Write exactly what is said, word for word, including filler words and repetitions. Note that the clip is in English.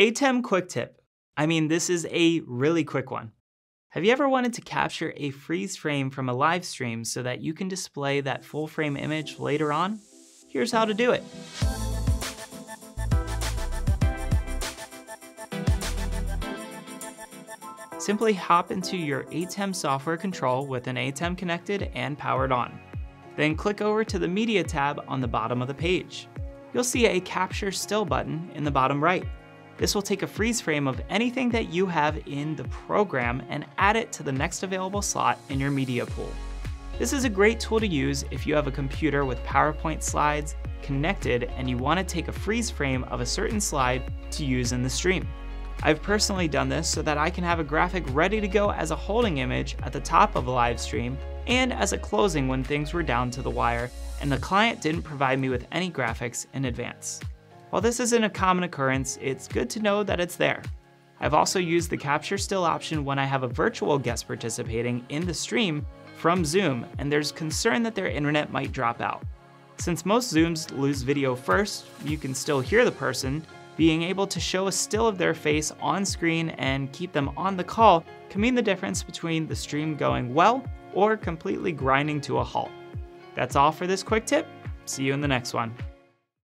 A T E M quick tip. I mean, this is a really quick one. Have you ever wanted to capture a freeze frame from a live stream so that you can display that full frame image later on? Here's how to do it. Simply hop into your A T E M Software Control with an A T E M connected and powered on. Then click over to the Media tab on the bottom of the page. You'll see a Capture Still button in the bottom right. This will take a freeze frame of anything that you have in the program and add it to the next available slot in your media pool. This is a great tool to use if you have a computer with PowerPoint slides connected and you want to take a freeze frame of a certain slide to use in the stream. I've personally done this so that I can have a graphic ready to go as a holding image at the top of a live stream and as a closing when things were down to the wire and the client didn't provide me with any graphics in advance. While this isn't a common occurrence, it's good to know that it's there. I've also used the Capture Still option when I have a virtual guest participating in the stream from Zoom and there's concern that their internet might drop out. Since most Zooms lose video first, you can still hear the person. Being able to show a still of their face on screen and keep them on the call can mean the difference between the stream going well or completely grinding to a halt. That's all for this quick tip. See you in the next one.